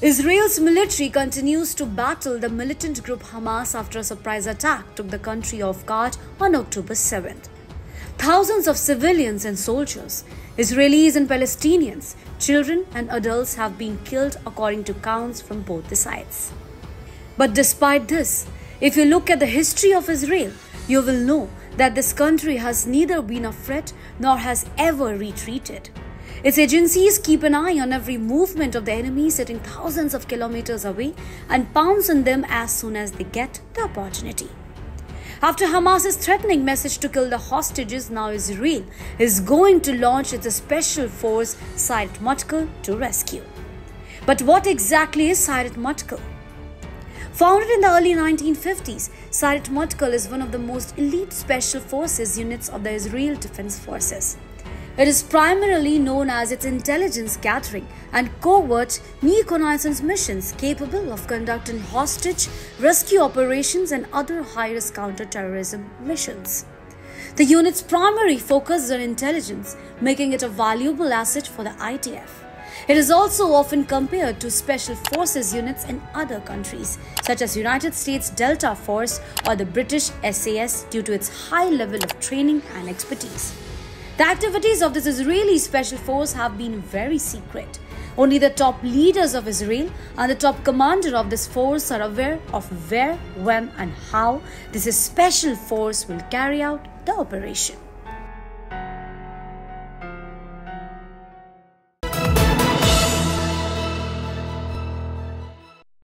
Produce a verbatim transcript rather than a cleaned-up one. Israel's military continues to battle the militant group Hamas after a surprise attack took the country off guard on October seventh. Thousands of civilians and soldiers, Israelis and Palestinians, children and adults have been killed according to counts from both the sides. But despite this, if you look at the history of Israel, you will know that this country has neither been a threat nor has ever retreated. Its agencies keep an eye on every movement of the enemy sitting thousands of kilometers away and pounce on them as soon as they get the opportunity. After Hamas's threatening message to kill the hostages, now Israel is going to launch its special force Sayeret Matkal to rescue. But what exactly is Sayeret Matkal? Founded in the early nineteen fifties, Sayeret Matkal is one of the most elite special forces units of the Israel Defense Forces. It is primarily known as its intelligence gathering and covert reconnaissance missions capable of conducting hostage rescue operations and other high-risk counter-terrorism missions. The unit's primary focus is on intelligence, making it a valuable asset for the I D F. It is also often compared to special forces units in other countries, such as United States Delta Force or the British S A S, due to its high level of training and expertise. The activities of this Israeli special force have been very secret. Only the top leaders of Israel and the top commander of this force are aware of where, when, and how this special force will carry out the operation.